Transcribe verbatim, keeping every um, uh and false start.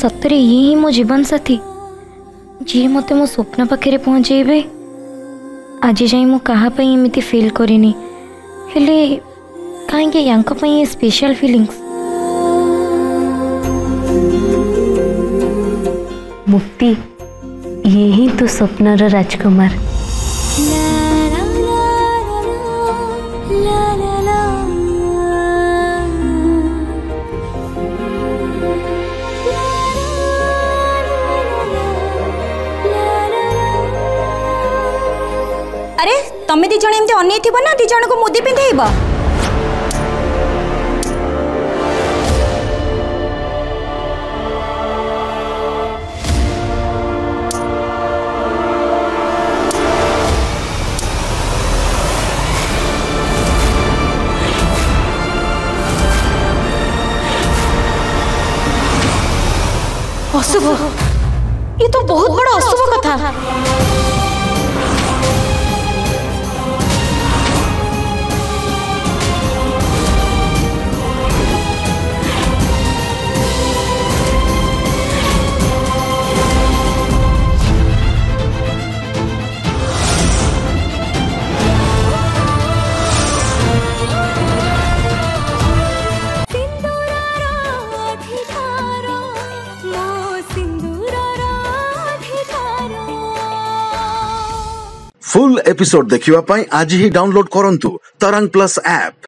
सतरे ये ही मो जीवन साथी जी मते मो स्वप्न पाखे पहुँचे। आज जाए मु एमती फील करनी कहीं या स्पेशल फीलिंग्स मुक्ति ये ही तो स्वप्नर राजकुमार। अरे तमें दिज अन ना दिज को मुदी पिंधेब अशुभ ये तो बहुत बड़ा अशुभ कथा। फुल एपिसोड देखिवा पाई आज ही डाउनलोड करंतु तरंग प्लस ऐप।